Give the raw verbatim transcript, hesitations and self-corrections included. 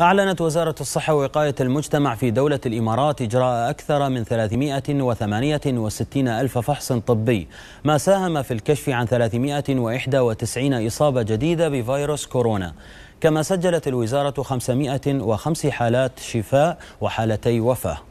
أعلنت وزارة الصحة ووقاية المجتمع في دولة الإمارات إجراء أكثر من ثلاثمائة وثمانية وستين ألف فحص طبي، ما ساهم في الكشف عن ثلاثمائة وإحدى وتسعين إصابة جديدة بفيروس كورونا. كما سجلت الوزارة خمسمائة وخمس حالات شفاء وحالتي وفاة.